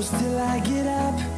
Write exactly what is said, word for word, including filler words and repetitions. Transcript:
close till I get up.